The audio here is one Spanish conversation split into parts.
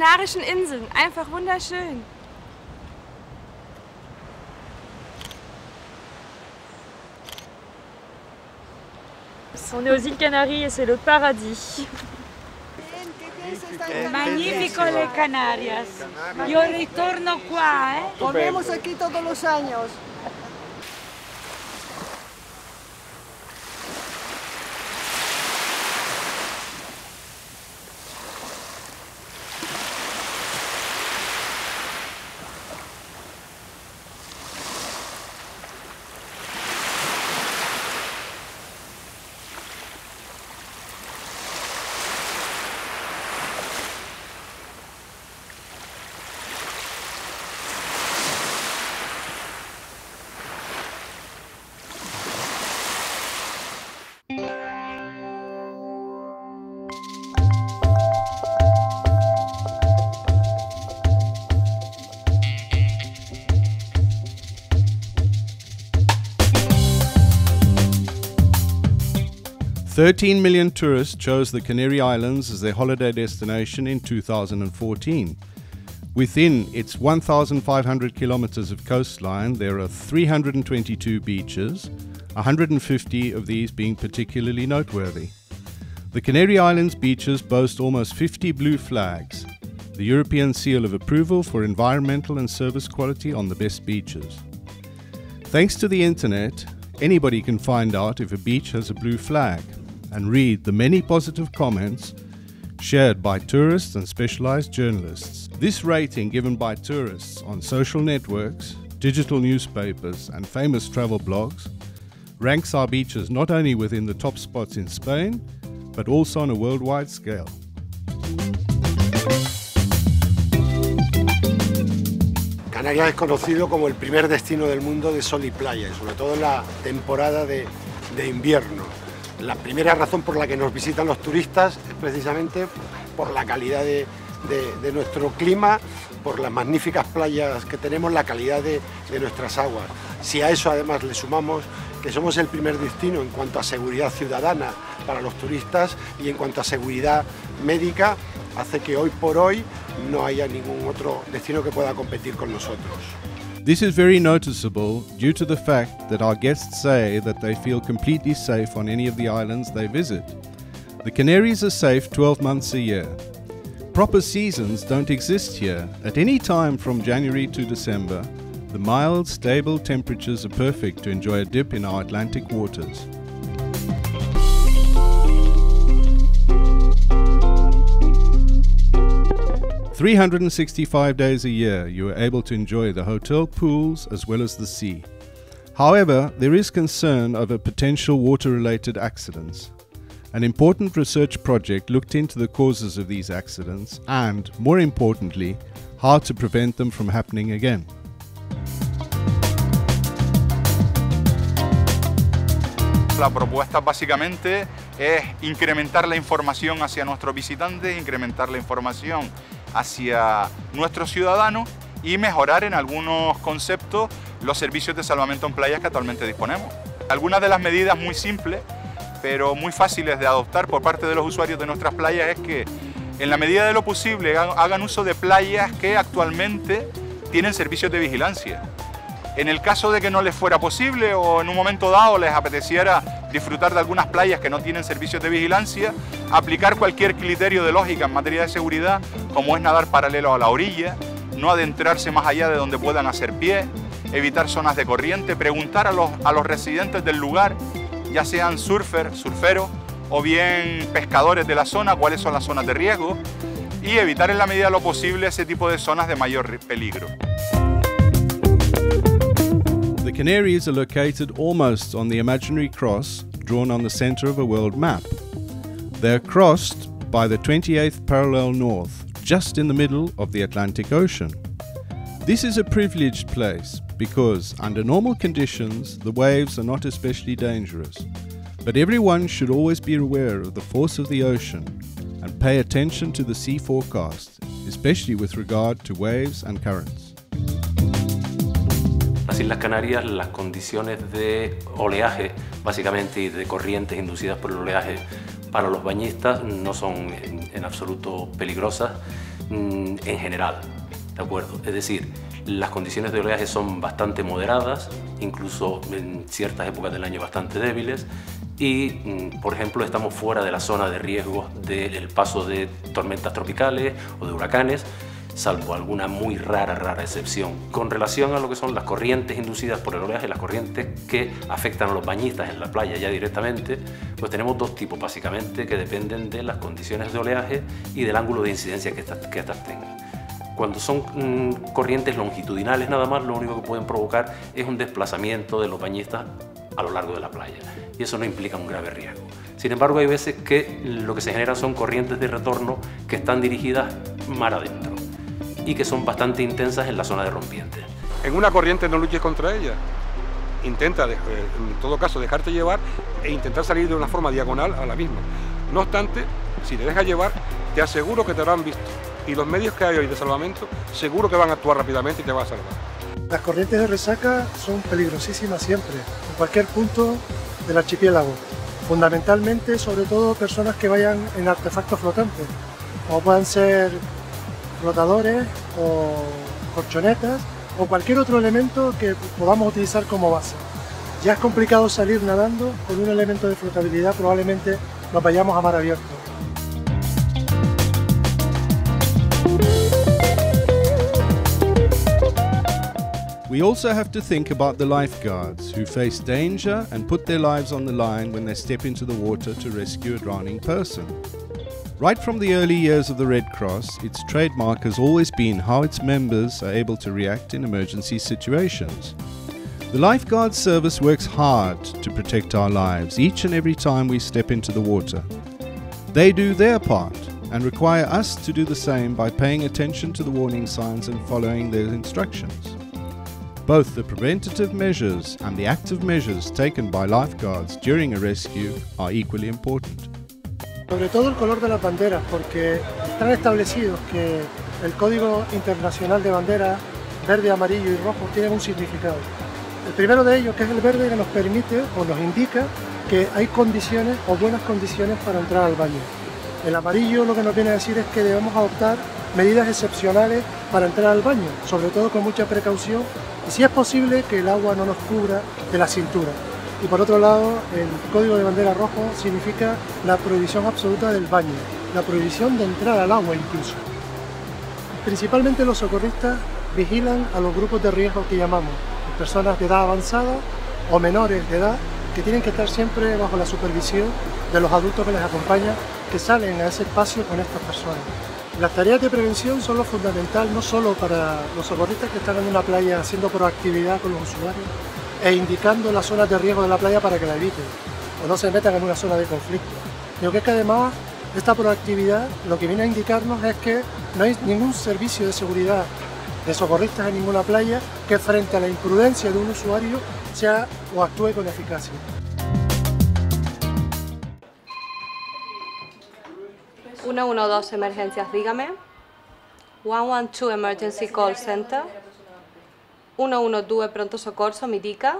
Kanarischen Inseln. Einfach wunderschön. On est aux îles Canaries et c'est le paradis. Magnifico le Canarias. Yo retorno qua, eh. Volvemos aquí todos los años. $13 million tourists chose the Canary Islands as their holiday destination in 2014. Within its 1,500 kilometers of coastline, there are 322 beaches, 150 of these being particularly noteworthy. The Canary Islands beaches boast almost 50 blue flags, the European seal of approval for environmental and service quality on the best beaches. Thanks to the internet, anybody can find out if a beach has a blue flag and read the many positive comments shared by tourists and specialized journalists. This rating given by tourists on social networks, digital newspapers and famous travel blogs ranks our beaches not only within the top spots in Spain, but also on a worldwide scale. Canarias es conocido como el primer destino del mundo de sol y playa, y sobre todo en la temporada de invierno. La primera razón por la que nos visitan los turistas es precisamente por la calidad de nuestro clima, por las magníficas playas que tenemos, la calidad de nuestras aguas. Si a eso además le sumamos que somos el primer destino en cuanto a seguridad ciudadana para los turistas y en cuanto a seguridad médica, hace que hoy por hoy no haya ningún otro destino que pueda competir con nosotros. This is very noticeable due to the fact that our guests say that they feel completely safe on any of the islands they visit. The Canaries are safe 12 months a year. Proper seasons don't exist here. At any time from January to December, the mild, stable temperatures are perfect to enjoy a dip in our Atlantic waters. For 365 days a year, you are able to enjoy the hotel pools as well as the sea. However, there is concern over potential water-related accidents. An important research project looked into the causes of these accidents and, more importantly, how to prevent them from happening again. La propuesta básicamente es incrementar la información hacia nuestros visitantes, incrementar la información hacia nuestros ciudadanos y mejorar en algunos conceptos los servicios de salvamento en playas que actualmente disponemos. Algunas de las medidas muy simples, pero muy fáciles de adoptar por parte de los usuarios de nuestras playas es que, en la medida de lo posible, hagan uso de playas que actualmente tienen servicios de vigilancia. En el caso de que no les fuera posible o en un momento dado les apeteciera disfrutar de algunas playas que no tienen servicios de vigilancia, aplicar cualquier criterio de lógica en materia de seguridad, como es nadar paralelo a la orilla, no adentrarse más allá de donde puedan hacer pie, evitar zonas de corriente, preguntar a los residentes del lugar, ya sean surferos o bien pescadores de la zona, cuáles son las zonas de riesgo y evitar en la medida de lo posible ese tipo de zonas de mayor peligro. The Canaries are located almost on the imaginary cross drawn on the center of a world map. They are crossed by the 28th parallel north, just in the middle of the Atlantic Ocean. This is a privileged place because, under normal conditions, the waves are not especially dangerous. But everyone should always be aware of the force of the ocean and pay attention to the sea forecast, especially with regard to waves and currents. En las Canarias, las condiciones de oleaje, básicamente, y de corrientes inducidas por el oleaje para los bañistas no son en absoluto peligrosas. en general, ¿de acuerdo? Es decir, las condiciones de oleaje son bastante moderadas, incluso en ciertas épocas del año bastante débiles, y, por ejemplo, estamos fuera de la zona de riesgo del paso de tormentas tropicales o de huracanes, salvo alguna muy rara excepción. Con relación a lo que son las corrientes inducidas por el oleaje, las corrientes que afectan a los bañistas en la playa ya directamente, pues tenemos dos tipos básicamente que dependen de las condiciones de oleaje y del ángulo de incidencia que estas tengan. Cuando son corrientes longitudinales nada más, lo único que pueden provocar es un desplazamiento de los bañistas a lo largo de la playa, y eso no implica un grave riesgo. Sin embargo, hay veces que lo que se generan son corrientes de retorno que están dirigidas mar adentro y que son bastante intensas en la zona de rompientes. En una corriente no luches contra ella, intenta en todo caso dejarte llevar e intentar salir de una forma diagonal a la misma. No obstante, si te dejas llevar, te aseguro que te habrán visto, y los medios que hay hoy de salvamento seguro que van a actuar rápidamente y te van a salvar. Las corrientes de resaca son peligrosísimas siempre, en cualquier punto del archipiélago, fundamentalmente sobre todo personas que vayan en artefactos flotantes, como puedan ser flotadores o colchonetas o cualquier otro elemento que podamos utilizar como base. Ya es complicado salir nadando con un elemento de flotabilidad, probablemente nos vayamos a mar abierto. We also have to think about the lifeguards who face danger and put their lives on the line when they step into the water to rescue a drowning person. Right from the early years of the Red Cross, its trademark has always been how its members are able to react in emergency situations. The lifeguard service works hard to protect our lives each and every time we step into the water. They do their part and require us to do the same by paying attention to the warning signs and following their instructions. Both the preventative measures and the active measures taken by lifeguards during a rescue are equally important. Sobre todo el color de las banderas, porque están establecidos que el Código Internacional de Banderas, verde, amarillo y rojo, tienen un significado. El primero de ellos, que es el verde, que nos permite o nos indica que hay condiciones o buenas condiciones para entrar al baño. El amarillo lo que nos viene a decir es que debemos adoptar medidas excepcionales para entrar al baño, sobre todo con mucha precaución, y si es posible que el agua no nos cubra de la cintura. Y por otro lado, el código de bandera rojo significa la prohibición absoluta del baño, la prohibición de entrar al agua incluso. Principalmente los socorristas vigilan a los grupos de riesgo que llamamos, personas de edad avanzada o menores de edad, que tienen que estar siempre bajo la supervisión de los adultos que les acompañan, que salen a ese espacio con estas personas. Las tareas de prevención son lo fundamental, no solo para los socorristas que están en una playa haciendo proactividad con los usuarios e indicando las zonas de riesgo de la playa para que la eviten o no se metan en una zona de conflicto, sino que es que además esta proactividad lo que viene a indicarnos es que no hay ningún servicio de seguridad de socorristas en ninguna playa que frente a la imprudencia de un usuario sea o actúe con eficacia. Una 112 emergencias, dígame. 112 emergency call center. 112 pronto soccorso, mi dica.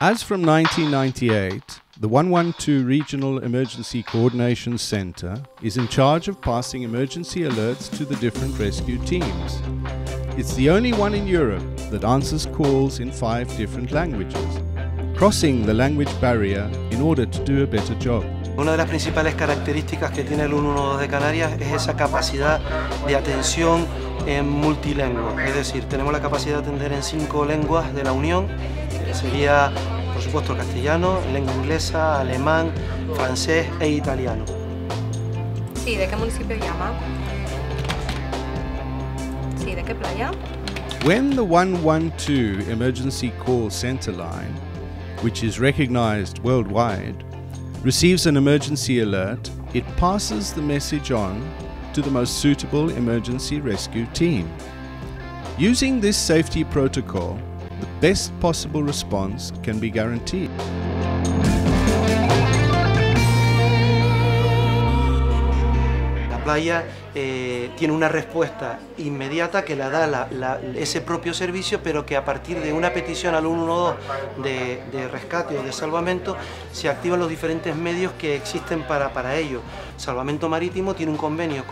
As from 1998, the 112 Regional Emergency Coordination Center is in charge of passing emergency alerts to the different rescue teams. It's the only one in Europe that answers calls in 5 different languages, crossing the language barrier in order to do a better job. Una de las principales características que tiene el 112 de Canarias es esa capacidad de atención en multilingüe, es decir, tenemos la capacidad de atender en 5 lenguas de la Unión, que sería, por supuesto, el castellano, lengua inglesa, alemán, francés e italiano. Sí, ¿de qué municipio llama? Sí, ¿de qué playa? When the 112 Emergency Call Center line, which is recognized worldwide, receives an emergency alert, it passes the message on to the most suitable emergency rescue team. Using this safety protocol, the best possible response can be guaranteed. La playa tiene una respuesta inmediata que la da ese propio servicio, pero que a partir de una petición al 112 de rescate o de salvamento se activan los diferentes medios que existen para ello. Salvamento Marítimo tiene un convenio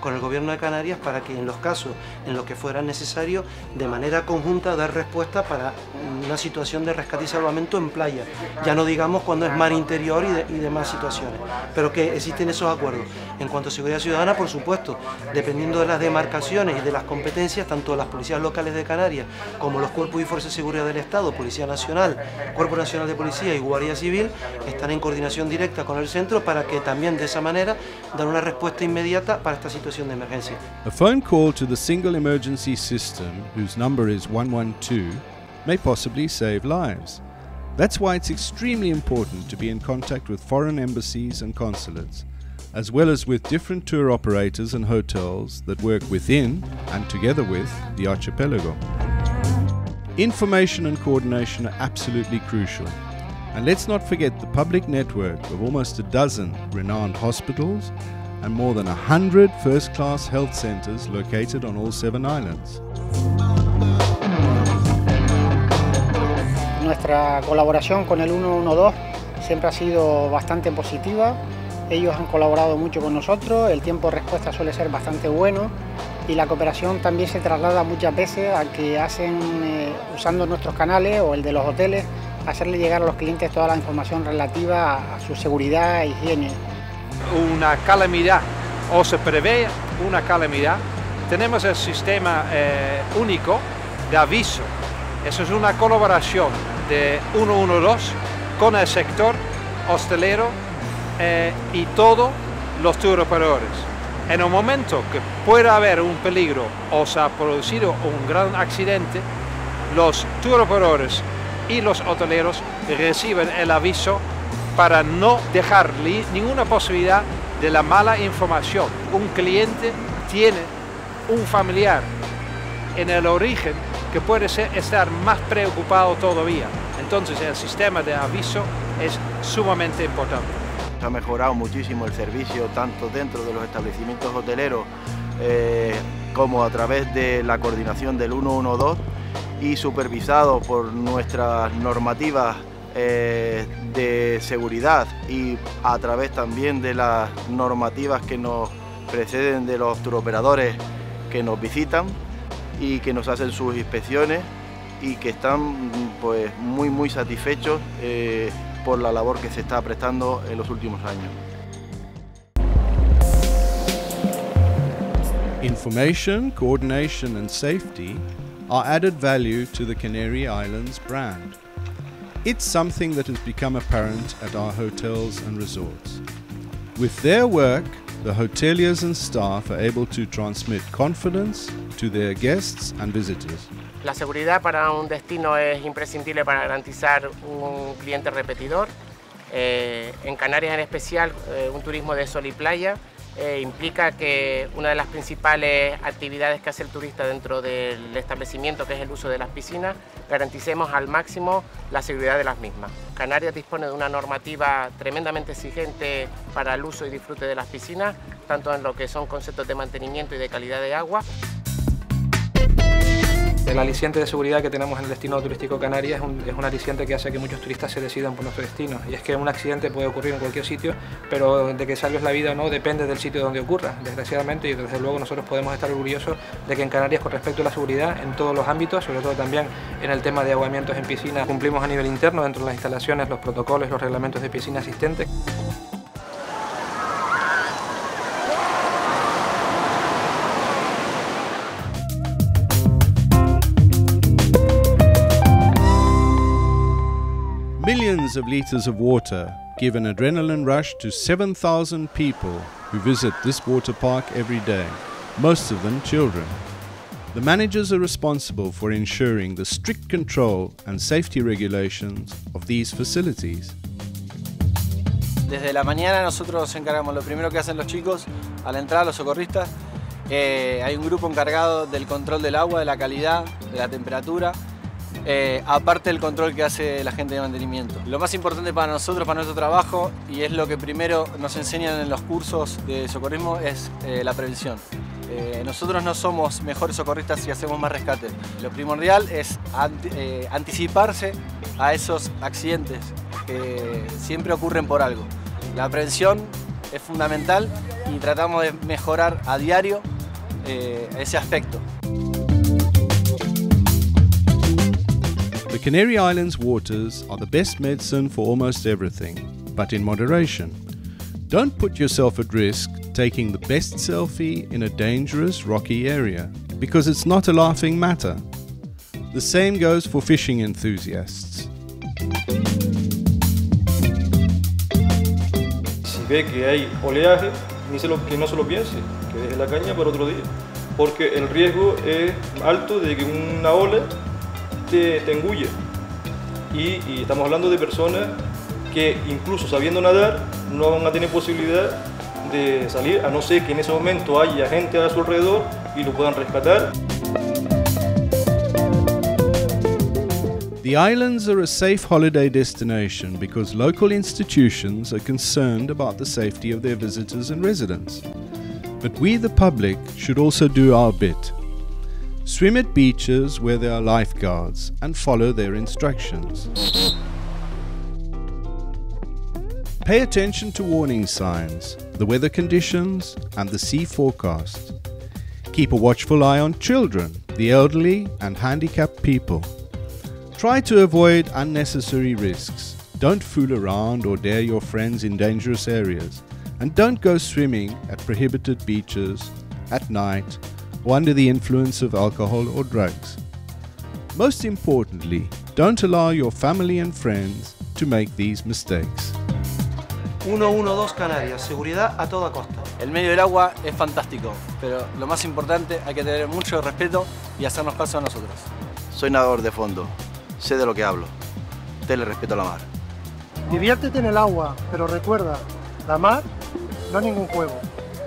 con el Gobierno de Canarias para que en los casos en los que fuera necesario, de manera conjunta, dar respuesta para una situación de rescate y salvamento en playa, ya no digamos cuando es mar interior y demás situaciones, pero que existen esos acuerdos. En cuanto a seguridad ciudadana, por supuesto, dependiendo de las demarcaciones y de las competencias, tanto las policías locales de Canarias como los cuerpos y fuerzas de seguridad del Estado, Policía Nacional, Cuerpo Nacional de Policía y Guardia Civil, están en coordinación directa con el centro para que también de esa manera dan una respuesta inmediata para esta situación de emergencia. A phone call to the single emergency system, whose number is 112, may possibly save lives. That's why it's extremely important to be in contact with foreign embassies and consulates, as well as with different tour operators and hotels that work within and together with the archipelago. Information and coordination are absolutely crucial. And let's not forget the public network of almost a dozen renowned hospitals and more than 100 first-class health centres located on all 7 islands. Nuestra colaboración con el 112 siempre ha sido bastante positiva. Ellos han colaborado mucho con nosotros, el tiempo de respuesta suele ser bastante bueno y la cooperación también se traslada muchas veces a que hacen, usando nuestros canales o el de los hoteles, hacerle llegar a los clientes toda la información relativa a su seguridad e higiene. Una calamidad, o se prevé una calamidad, tenemos el sistema único de aviso. Eso es una colaboración de 112 con el sector hostelero y todos los tour operadores. En el momento que pueda haber un peligro o se ha producido un gran accidente, los tour operadores y los hoteleros reciben el aviso para no dejar ninguna posibilidad de la mala información. Un cliente tiene un familiar en el origen que puede estar más preocupado todavía. Entonces el sistema de aviso es sumamente importante. Ha mejorado muchísimo el servicio tanto dentro de los establecimientos hoteleros como a través de la coordinación del 112 y supervisado por nuestras normativas de seguridad y a través también de las normativas que nos preceden de los turoperadores que nos visitan y que nos hacen sus inspecciones y que están pues muy satisfechos por la labor que se está prestando en los últimos años. Information, coordination and safety are added value to the Canary Islands brand. It's something that has become apparent at our hotels and resorts. With their work, the hoteliers and staff are able to transmit confidence to their guests and visitors. La seguridad para un destino es imprescindible para garantizar un cliente repetidor. En Canarias en especial, un turismo de sol y playa implica que una de las principales actividades que hace el turista dentro del establecimiento, que es el uso de las piscinas, garanticemos al máximo la seguridad de las mismas. Canarias dispone de una normativa tremendamente exigente para el uso y disfrute de las piscinas, tanto en lo que son conceptos de mantenimiento y de calidad de agua. El aliciente de seguridad que tenemos en el destino turístico Canarias es un aliciente que hace que muchos turistas se decidan por nuestro destino. Y es que un accidente puede ocurrir en cualquier sitio, pero de que salves la vida o no depende del sitio donde ocurra, desgraciadamente, y desde luego nosotros podemos estar orgullosos de que en Canarias, con respecto a la seguridad en todos los ámbitos, sobre todo también en el tema de ahogamientos en piscinas, cumplimos a nivel interno dentro de las instalaciones los protocolos, los reglamentos de piscina asistente. Millions of litres of water give an adrenaline rush to 7,000 people who visit this water park every day, most of them children. The managers are responsible for ensuring the strict control and safety regulations of these facilities. Desde la mañana nosotros nos encargamos, lo primero que hacen los chicos a la entrada, los socorristas, hay un grupo encargado del control del agua, de la calidad, de la temperatura, aparte del control que hace la gente de mantenimiento. Lo más importante para nosotros, para nuestro trabajo, y es lo que primero nos enseñan en los cursos de socorrismo, es la prevención. Nosotros no somos mejores socorristas si hacemos más rescate. Lo primordial es anticiparse a esos accidentes que siempre ocurren por algo. La prevención es fundamental y tratamos de mejorar a diario ese aspecto. The Canary Islands waters are the best medicine for almost everything, but in moderation. Don't put yourself at risk taking the best selfie in a dangerous rocky area, because it's not a laughing matter. The same goes for fishing enthusiasts. Si ve que hay oleaje, que no se lo piense, que deje la caña para otro día, porque el riesgo es alto de que una ola te engulle. Y estamos hablando de personas que incluso sabiendo nadar no van a tener posibilidad de salir, a no ser que en ese momento haya gente a su alrededor y lo puedan rescatar. The islands are a safe holiday destination because local institutions are concerned about the safety of their visitors and residents. But we, the public, should also do our bit. Swim at beaches where there are lifeguards and follow their instructions. Pay attention to warning signs, the weather conditions and the sea forecast. Keep a watchful eye on children, the elderly and handicapped people. Try to avoid unnecessary risks. Don't fool around or dare your friends in dangerous areas. And don't go swimming at prohibited beaches, at night, or under the influence of alcohol or drugs. Most importantly, don't allow your family and friends to make these mistakes. 112 Canarias, seguridad a toda costa. El medio del agua es fantástico, pero lo más importante, hay que tener mucho respeto y hacernos caso a nosotros. Soy nadador de fondo, sé de lo que hablo, tenle respeto a la mar. Diviértete en el agua, pero recuerda, la mar no es ningún juego.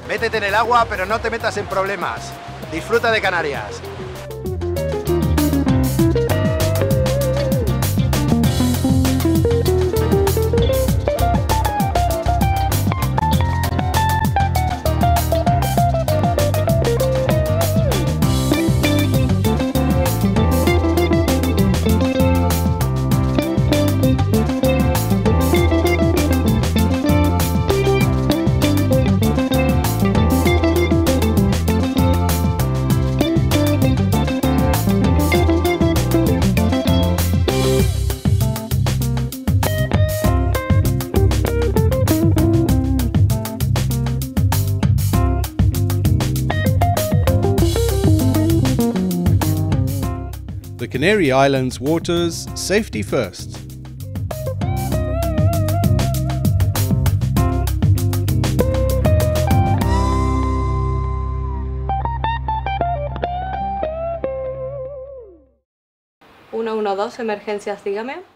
Métete en el agua, pero no te metas en problemas. Disfruta de Canarias. The Canary Islands waters, safety first. ¿112 emergencias, dígame?